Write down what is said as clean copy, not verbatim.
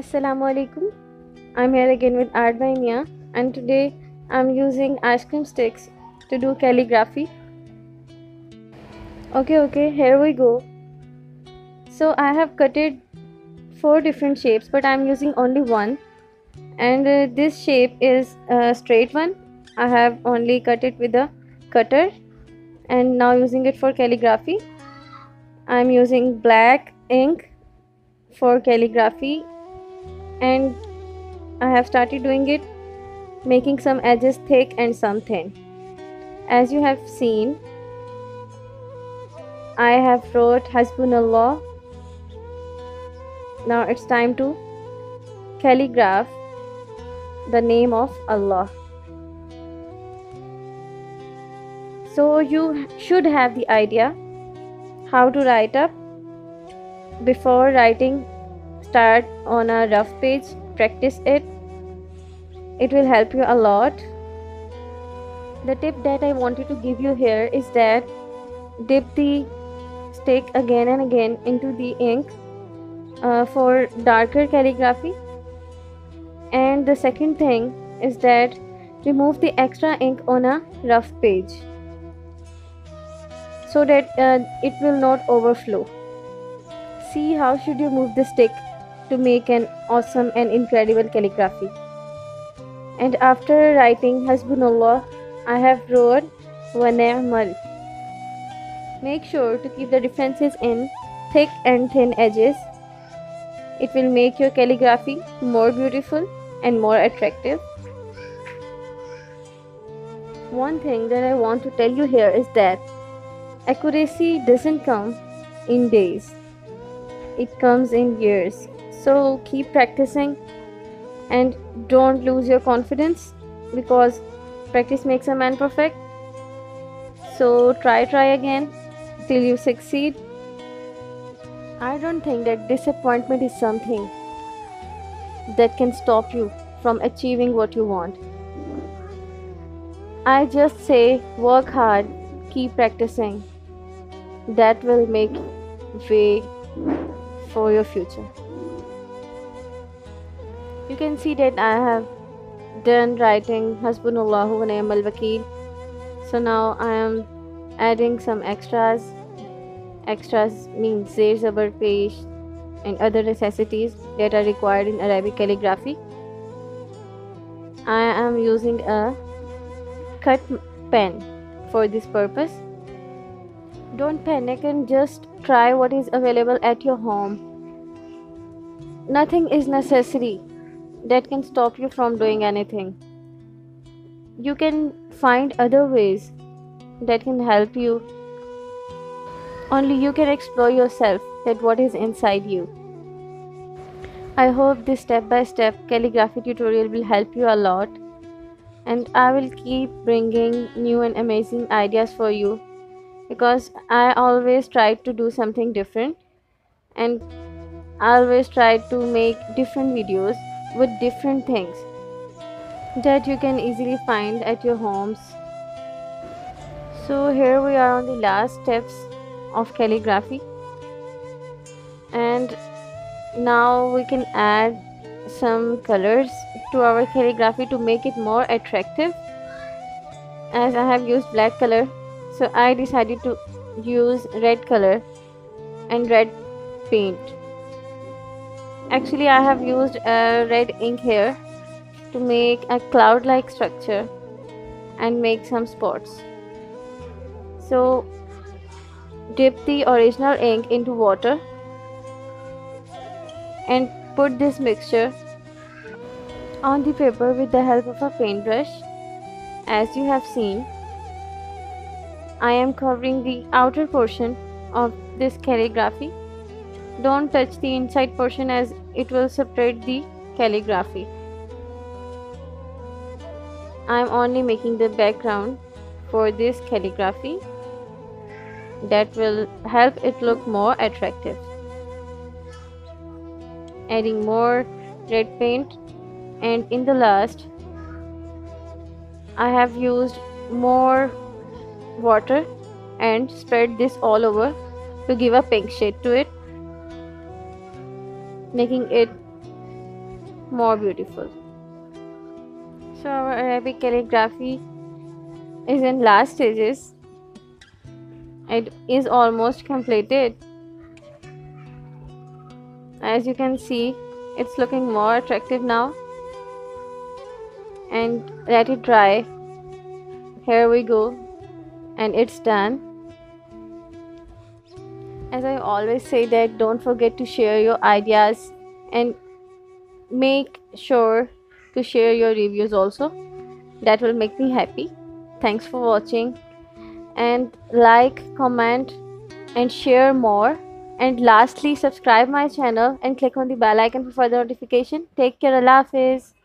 Assalamualaikum. I'm here again with Art by Mia, and today I'm using Icecream sticks to do calligraphy. Okay, here we go. So I have cutted four different shapes, but I'm using only one. And this shape is a straight one. I have only cut it with a cutter, and now using it for calligraphy. I'm using black ink for calligraphy, and I have started doing it, making some edges thick and some thin. As you have seen, I have wrote Hasbunallah. Now it's time to calligraph the name of Allah. So you should have the idea how to write up. Before writing, start on a rough page, practice it. It will help you a lot. The tip that I wanted to give you here is that dip the stick again and again into the ink for darker calligraphy. And the second thing is that remove the extra ink on a rough page so that it will not overflow. See how should you move the stick to make an awesome and incredible calligraphy. And after writing Hasbunallah, I have wrote Wanaamal. Make sure to keep the differences in thick and thin edges. It will make your calligraphy more beautiful and more attractive. One thing that I want to tell you here is that accuracy doesn't come in days. It comes in years. So keep practicing and don't lose your confidence, because practice makes a man perfect. So try again till you succeed. I don't think that disappointment is something that can stop you from achieving what you want. I just say work hard, keep practicing. That will make way for your future. You can see that I have done writing Hasbunallahu wa ni'mal wakeel. So now I am adding some extras. Extras means zir, zabar, pesh and other necessities that are required in Arabic calligraphy. I am using a cut pen for this purpose. Don't panic and just try what is available at your home. Nothing is necessary that can stop you from doing anything. You can find other ways that can help you. Only you can explore yourself, that what is inside you. I hope this step-by-step calligraphy tutorial will help you a lot, and I will keep bringing new and amazing ideas for you, because I always try to do something different, and I always try to make different videos with different things that you can easily find at your homes. So here we are on the last steps of calligraphy, and now we can add some colors to our calligraphy to make it more attractive. As I have used black color, so I decided to use red color and red paint. Actually, I have used a red ink here to make a cloud-like structure and make some spots. So dip the original ink into water and put this mixture on the paper with the help of a paintbrush. As you have seen, I am covering the outer portion of this calligraphy. Don't touch the inside portion, as it will separate the calligraphy. I am only making the background for this calligraphy. That will help it look more attractive. Adding more red paint, and in the last I have used more water and spread this all over to give a pink shade to it, making it more beautiful. So our Arabic calligraphy is in last stages. It is almost completed. As you can see, it's looking more attractive now. And let it dry. Here we go, and it's done. As I always say that, don't forget to share your ideas and make sure to share your reviews also. That will make me happy. Thanks for watching, and like, comment and share more. And lastly, subscribe my channel and click on the bell icon for further notification. Take care. Allah Hafiz.